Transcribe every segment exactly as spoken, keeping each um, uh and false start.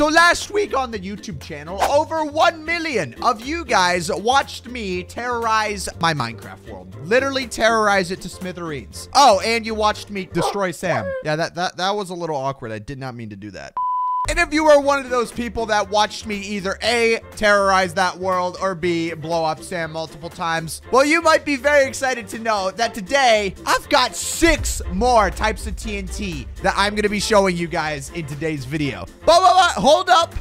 So last week on the YouTube channel, over one million of you guys watched me terrorize my Minecraft world. Literally terrorize it to smithereens. Oh, and you watched me destroy Sam. Yeah, that, that, that was a little awkward. I did not mean to do that. And if you were one of those people that watched me either A, terrorize that world, or B, blow up Sam multiple times, well, you might be very excited to know that today, I've got six more types of T N T that I'm going to be showing you guys in today's video. Blah, blah, blah, hold up.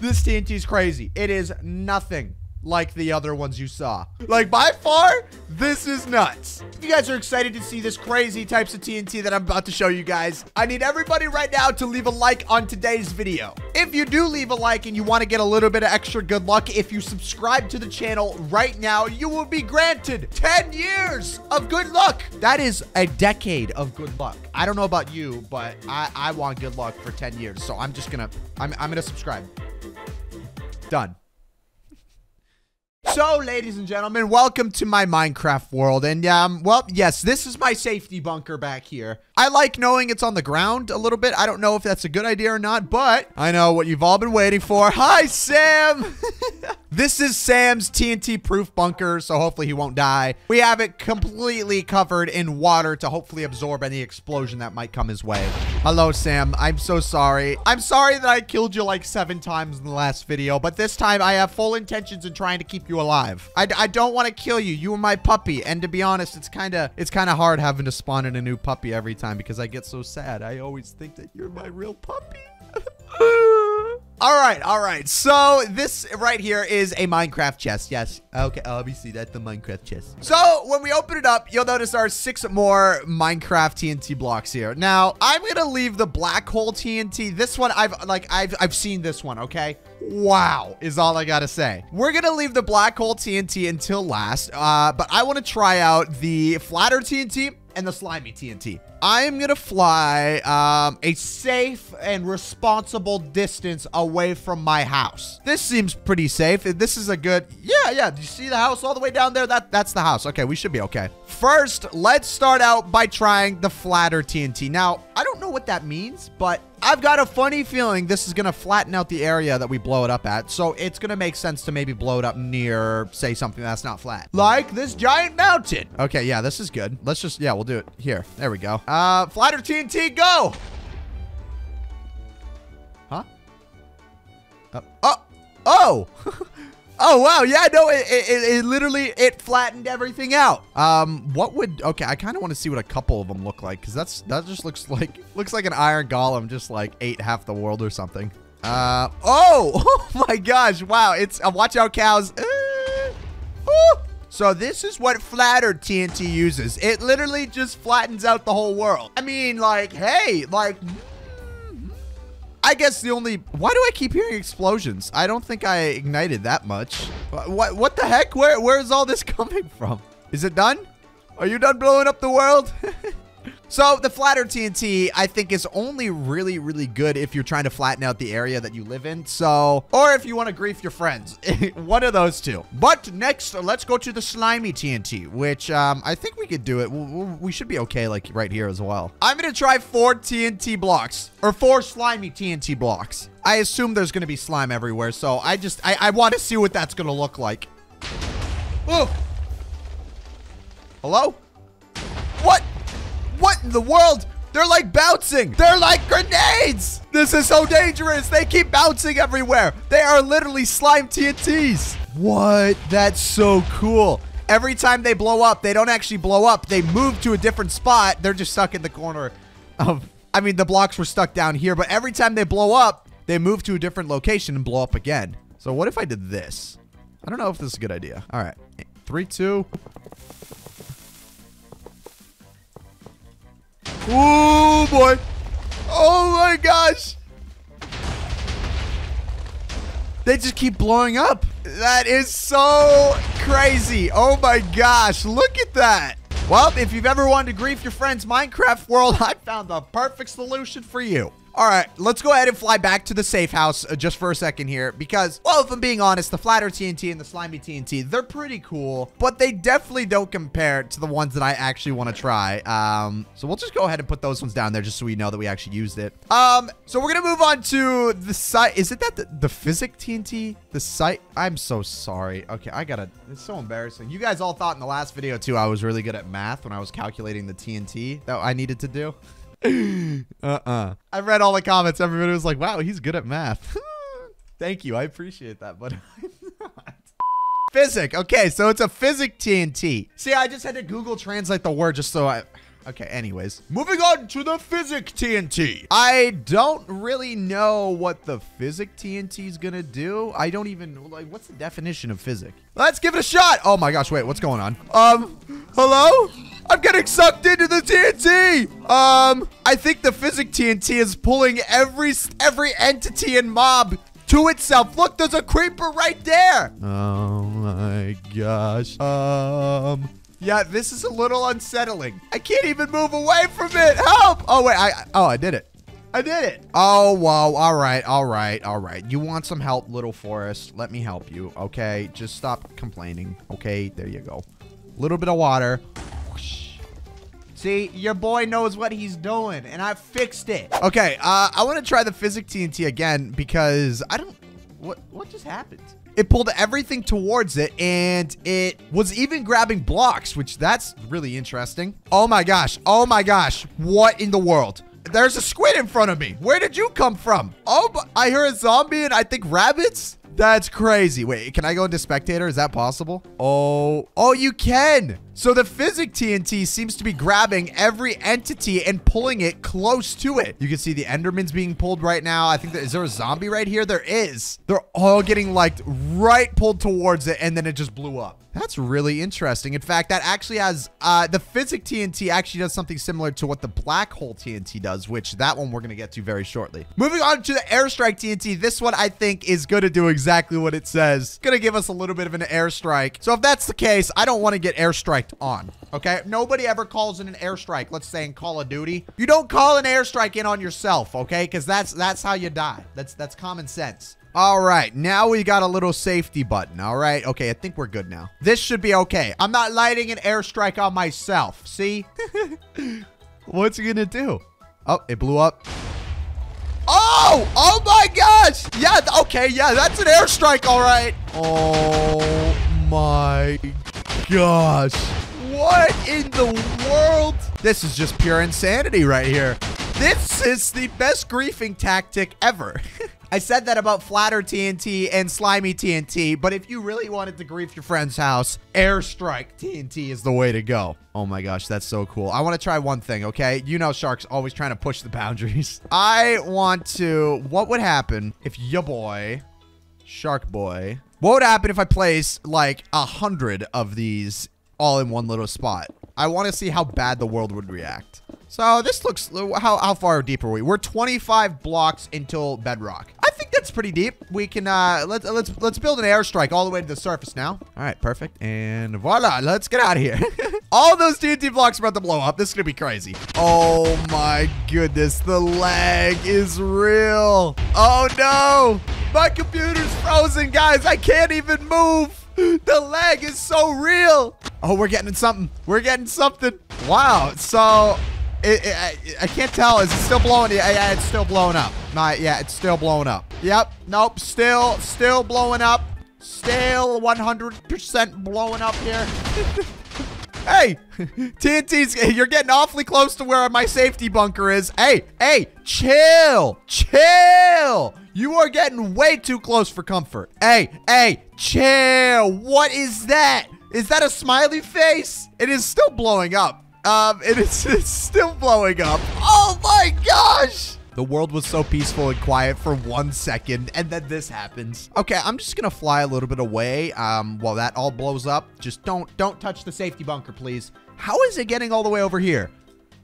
This T N T is crazy. It is nothing like the other ones you saw. Like, by far, this is nuts. If you guys are excited to see this crazy types of T N T that I'm about to show you guys, I need everybody right now to leave a like on today's video. If you do leave a like and you want to get a little bit of extra good luck, if you subscribe to the channel right now, you will be granted ten years of good luck. That is a decade of good luck. I don't know about you, but I, I want good luck for ten years. So I'm just gonna, I'm, I'm gonna subscribe. Done. So, ladies and gentlemen, welcome to my Minecraft world. And, um, well, yes, this is my safety bunker back here. I like knowing it's on the ground a little bit. I don't know if that's a good idea or not, but I know what you've all been waiting for. Hi, Sam! This is Sam's T N T-proof bunker, so hopefully he won't die. We have it completely covered in water to hopefully absorb any explosion that might come his way. Hello, Sam. I'm so sorry. I'm sorry that I killed you like seven times in the last video, but this time I have full intentions in trying to keep you alive. I, I don't want to kill you. You were my puppy, and to be honest, it's kind of it's kind of hard having to spawn in a new puppy every time because I get so sad. I always think that you're my real puppy. All right, all right. So this right here is a Minecraft chest. Yes. Okay, obviously that's the Minecraft chest. So when we open it up, you'll notice our six more Minecraft T N T blocks here. Now I'm gonna leave the black hole T N T. This one I've like I've I've seen this one. Okay. Wow is all I gotta say. We're gonna leave the black hole T N T until last. Uh, but I want to try out the flatter T N T and the slimy T N T. I am gonna fly um, a safe and responsible distance away from my house. This seems pretty safe. This is a good, yeah, yeah. Do you see the house all the way down there? That That's the house. Okay, we should be okay. First, let's start out by trying the flatter T N T. Now, I don't know what that means, but I've got a funny feeling this is gonna flatten out the area that we blow it up at. So it's gonna make sense to maybe blow it up near, say, something that's not flat. Like this giant mountain. Okay, yeah, this is good. Let's just, yeah, we'll do it here. There we go. Uh, flatter T N T, go! Huh? Uh, oh! Oh! Oh, wow. Yeah, no, it, it, it literally, it flattened everything out. Um, what would, okay, I kind of want to see what a couple of them look like, because that's, that just looks like, looks like an iron golem just, like, ate half the world or something. Uh, oh! Oh, my gosh. Wow, it's, uh, watch out, cows. Uh, oh. So this is what flatter T N T uses. It literally just flattens out the whole world. I mean, like, hey, like, I guess the only, why do I keep hearing explosions? I don't think I ignited that much. What, what, what the heck? Where, where is all this coming from? Is it done? Are you done blowing up the world? So the flatter T N T, I think, is only really, really good if you're trying to flatten out the area that you live in. So, or if you want to grief your friends, one of those two. But next, let's go to the slimy T N T, which um, I think we could do it. We should be okay, like right here as well. I'm gonna try four T N T blocks or four slimy T N T blocks. I assume there's gonna be slime everywhere, so I just I, I want to see what that's gonna look like. Oh, hello? What? What in the world? They're like bouncing. They're like grenades. This is so dangerous. They keep bouncing everywhere. They are literally slime T N Ts. What? That's so cool. Every time they blow up, they don't actually blow up. They move to a different spot. They're just stuck in the corner of, I mean, the blocks were stuck down here, but every time they blow up, they move to a different location and blow up again. So what if I did this? I don't know if this is a good idea. All right. Three, two. Oh, boy. Oh, my gosh. They just keep blowing up. That is so crazy. Oh, my gosh. Look at that. Well, if you've ever wanted to grief your friend's Minecraft world, I found the perfect solution for you. All right, let's go ahead and fly back to the safe house uh, just for a second here because, well, if I'm being honest, the flatter T N T and the slimy T N T, they're pretty cool, but they definitely don't compare to the ones that I actually want to try. Um, so we'll just go ahead and put those ones down there just so we know that we actually used it. Um, so we're going to move on to the site. Is it that the, the physic T N T? The site? I'm so sorry. Okay, I gotta, it's so embarrassing. You guys all thought in the last video too, I was really good at math when I was calculating the T N T that I needed to do. Uh-uh. I read all the comments. Everybody was like, wow, he's good at math. Thank you. I appreciate that, but I'm not. Physic. Okay, so it's a physic T N T. See, I just had to Google translate the word just so I... Okay, anyways. Moving on to the physic T N T. I don't really know what the physic T N T is gonna do. I don't even, like, what's the definition of physic? Let's give it a shot. Oh my gosh, wait, what's going on? Um, hello? I'm getting sucked into the T N T. Um, I think the physic T N T is pulling every, every entity and mob to itself. Look, there's a creeper right there. Oh my gosh. Um... Yeah, this is a little unsettling. I can't even move away from it. Help! Oh, wait. I Oh, I did it. I did it. Oh, whoa. All right. All right. All right. You want some help, little forest? Let me help you, okay? Just stop complaining, okay? There you go. A little bit of water. See, your boy knows what he's doing, and I fixed it. Okay, uh, I want to try the physic T N T again because I don't... What, what just happened? It pulled everything towards it, and it was even grabbing blocks, which that's really interesting. Oh my gosh. Oh my gosh. What in the world? There's a squid in front of me. Where did you come from? Oh, but I hear a zombie and I think rabbits. That's crazy. Wait, can I go into spectator? Is that possible? Oh, oh, you can. So the physic T N T seems to be grabbing every entity and pulling it close to it. You can see the Enderman's being pulled right now. I think that, is there a zombie right here? There is. They're all getting like right pulled towards it and then it just blew up. That's really interesting. In fact, that actually has, uh, the physic T N T actually does something similar to what the black hole T N T does, which that one we're going to get to very shortly. Moving on to the airstrike T N T. This one I think is going to do exactly what it says. Going to give us a little bit of an airstrike. So if that's the case, I don't want to get airstriked on. Okay, nobody ever calls in an airstrike, let's say in Call of Duty. You don't call an airstrike in on yourself, okay? Because that's that's how you die. That's that's common sense. All right, now we got a little safety button. All right, okay, I think we're good now. This should be okay. I'm not lighting an airstrike on myself, see? What's it gonna do? Oh, it blew up. Oh, oh my gosh. Yeah, okay, yeah, that's an airstrike, all right. Oh my gosh. What in the world? This is just pure insanity right here. This is the best griefing tactic ever. I said that about flatter T N T and slimy T N T, but if you really wanted to grief your friend's house, airstrike T N T is the way to go. Oh my gosh, that's so cool. I want to try one thing, okay? You know Shark's always trying to push the boundaries. I want to... What would happen if your boy, Shark Boy... What would happen if I place like a hundred of these all in one little spot? I want to see how bad the world would react. So this looks, how, how far deep are we? We're twenty-five blocks until bedrock. I think that's pretty deep. We can, uh, let's, let's, let's build an airstrike all the way to the surface now. All right, perfect. And voila, let's get out of here. All those T N T blocks are about to blow up. This is going to be crazy. Oh my goodness. The lag is real. Oh no. My computer's frozen, guys. I can't even move. The lag is so real. Oh, we're getting something. We're getting something. Wow. So it, it, I, I can't tell. Is it still blowing? Yeah, yeah, it's still blowing up. My, yeah, it's still blowing up. Yep. Nope. Still, still blowing up. Still one hundred percent blowing up here. Hey, T N T's, you're getting awfully close to where my safety bunker is. Hey, hey, chill, chill. You are getting way too close for comfort. Hey, hey, chill. What is that? Is that a smiley face? It is still blowing up. Um, it is it's still blowing up. Oh my gosh. The world was so peaceful and quiet for one second, and then this happens. Okay, I'm just gonna fly a little bit away um, while that all blows up. Just don't don't touch the safety bunker, please. How is it getting all the way over here?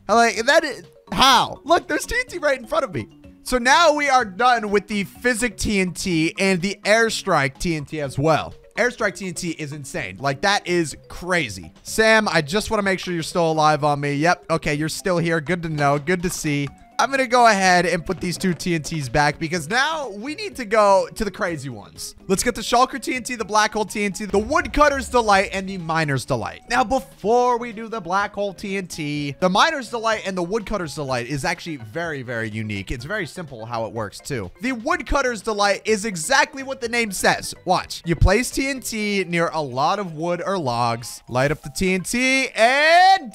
Like, that is, how? Look, there's T N T right in front of me. So now we are done with the physic T N T and the airstrike T N T as well. Airstrike T N T is insane. Like, that is crazy. Sam, I just want to make sure you're still alive on me. Yep. Okay, you're still here. Good to know. Good to see. I'm going to go ahead and put these two T N Ts back because now we need to go to the crazy ones. Let's get the Shulker T N T, the Black Hole T N T, the Woodcutter's Delight, and the Miner's Delight. Now, before we do the Black Hole T N T, the Miner's Delight and the Woodcutter's Delight is actually very, very unique. It's very simple how it works, too. The Woodcutter's Delight is exactly what the name says. Watch. You place T N T near a lot of wood or logs, light up the T N T, and...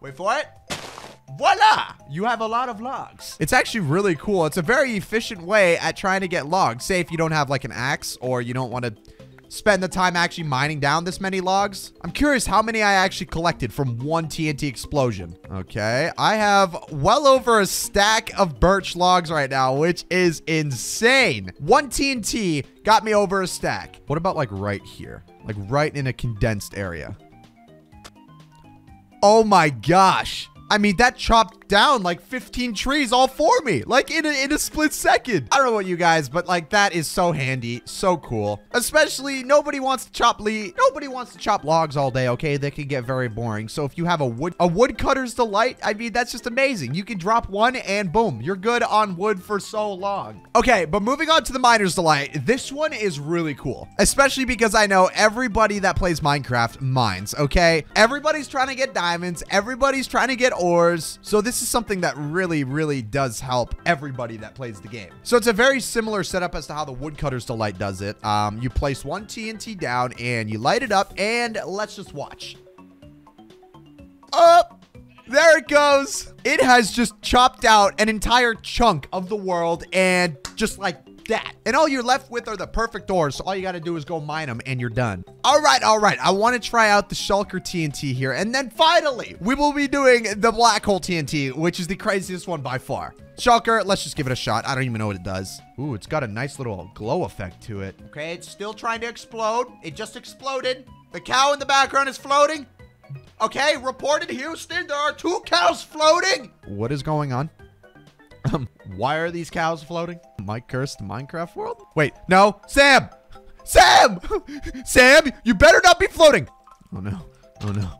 wait for it. Voila! You have a lot of logs. It's actually really cool. It's a very efficient way at trying to get logs. Say if you don't have like an axe or you don't want to spend the time actually mining down this many logs. I'm curious how many I actually collected from one T N T explosion. Okay, I have well over a stack of birch logs right now, which is insane. One T N T got me over a stack. What about like right here? Like right in a condensed area. Oh my gosh. I mean, that chopped down like fifteen trees all for me, like in a, in a split second. I don't know about you guys, but like that is so handy, so cool. Especially nobody wants to chop le- nobody wants to chop logs all day, okay? They can get very boring. So if you have a wood a woodcutter's delight, I mean, that's just amazing. You can drop one and boom, you're good on wood for so long. Okay, but moving on to the Miner's Delight. This one is really cool, especially because I know everybody that plays Minecraft mines, okay? Everybody's trying to get diamonds. Everybody's trying to get ores. So this is something that really, really does help everybody that plays the game. So it's a very similar setup as to how the Woodcutter's Delight does it. Um, you place one T N T down and you light it up and let's just watch. Up. There it goes. It has just chopped out an entire chunk of the world and just like that. And all you're left with are the perfect ores. So all you got to do is go mine them and you're done. All right. All right. I want to try out the Shulker T N T here. And then finally, we will be doing the Black Hole T N T, which is the craziest one by far. Shulker, let's just give it a shot. I don't even know what it does. Ooh, it's got a nice little glow effect to it. Okay. It's still trying to explode. It just exploded. The cow in the background is floating. Okay. Reported Houston. There are two cows floating. What is going on? Um, why are these cows floating? Mike cursed the Minecraft world? Wait, no. Sam! Sam! Sam, you better not be floating! Oh, no. Oh, no.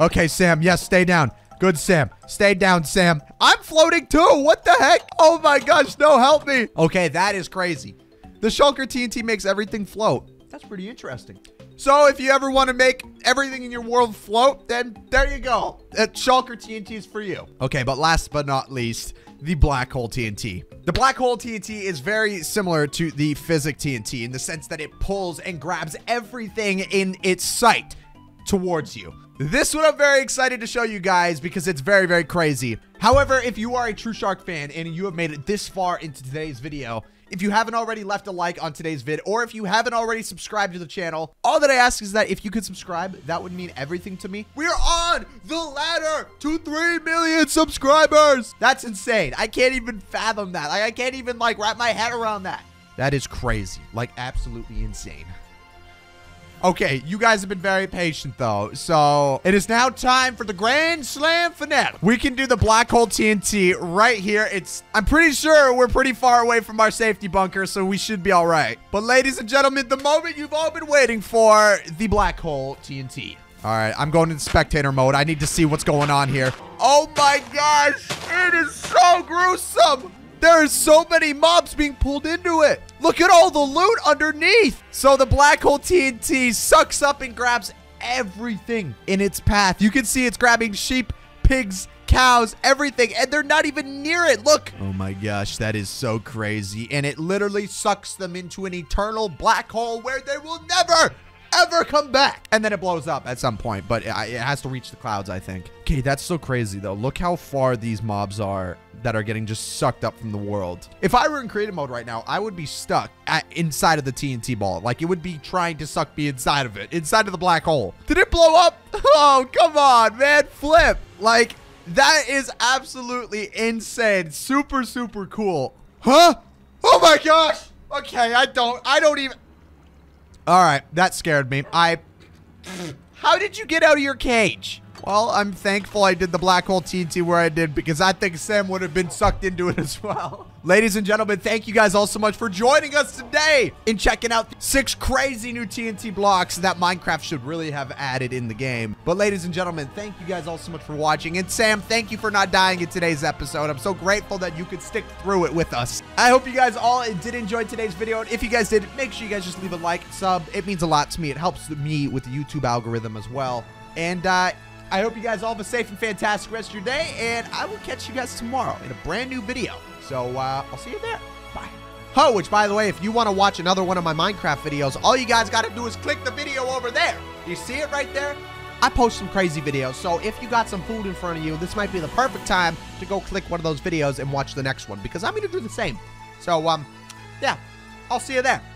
Okay, Sam. Yes, stay down. Good, Sam. Stay down, Sam. I'm floating, too. What the heck? Oh, my gosh. No, help me. Okay, that is crazy. The Shulker T N T makes everything float. That's pretty interesting. So, if you ever want to make everything in your world float, then there you go. That Shulker T N T is for you. Okay, but last but not least... the Black Hole T N T. The Black Hole T N T is very similar to the Physic T N T in the sense that it pulls and grabs everything in its sight towards you. This one I'm very excited to show you guys because it's very, very crazy. However, if you are a True Shark fan and you have made it this far into today's video, if you haven't already left a like on today's vid, or if you haven't already subscribed to the channel, all that I ask is that if you could subscribe, that would mean everything to me. We're on the ladder to three million subscribers. That's insane. I can't even fathom that. Like, I can't even like wrap my head around that. That is crazy. Like absolutely insane. Okay, you guys have been very patient, though. So it is now time for the Grand Slam finale. We can do the Black Hole T N T right here. It's I'm pretty sure we're pretty far away from our safety bunker, so we should be all right. But ladies and gentlemen, the moment you've all been waiting for, the Black Hole T N T. All right, I'm going into spectator mode. I need to see what's going on here. Oh, my gosh. It is so gruesome. There are so many mobs being pulled into it. Look at all the loot underneath. So the Black Hole T N T sucks up and grabs everything in its path. You can see it's grabbing sheep, pigs, cows, everything, and they're not even near it. Look. Oh my gosh, that is so crazy. And it literally sucks them into an eternal black hole where they will never, ever come back. And then it blows up at some point, but it has to reach the clouds, I think. Okay, that's so crazy, though. Look how far these mobs are that are getting just sucked up from the world. If I were in creative mode right now, I would be stuck at inside of the T N T ball. Like, it would be trying to suck me inside of it, inside of the black hole. Did it blow up? Oh, come on, man. Flip. Like, that is absolutely insane. Super, super cool. Huh? Oh, my gosh. Okay, I don't, I don't even... All right, that scared me. I... How did you get out of your cage? Well, I'm thankful I did the black hole T N T where I did, because I think Sam would have been sucked into it as well. Ladies and gentlemen, thank you guys all so much for joining us today and checking out six crazy new T N T blocks that Minecraft should really have added in the game. But ladies and gentlemen, thank you guys all so much for watching. And Sam, thank you for not dying in today's episode. I'm so grateful that you could stick through it with us. I hope you guys all did enjoy today's video. And if you guys did, make sure you guys just leave a like, sub. It means a lot to me. It helps me with the YouTube algorithm as well. And uh, I hope you guys all have a safe and fantastic rest of your day. And I will catch you guys tomorrow in a brand new video. So uh, I'll see you there. Bye. Oh, which by the way, if you want to watch another one of my Minecraft videos, all you guys got to do is click the video over there. You see it right there? I post some crazy videos. So if you got some food in front of you, this might be the perfect time to go click one of those videos and watch the next one, because I'm going to do the same. So um, yeah, I'll see you there.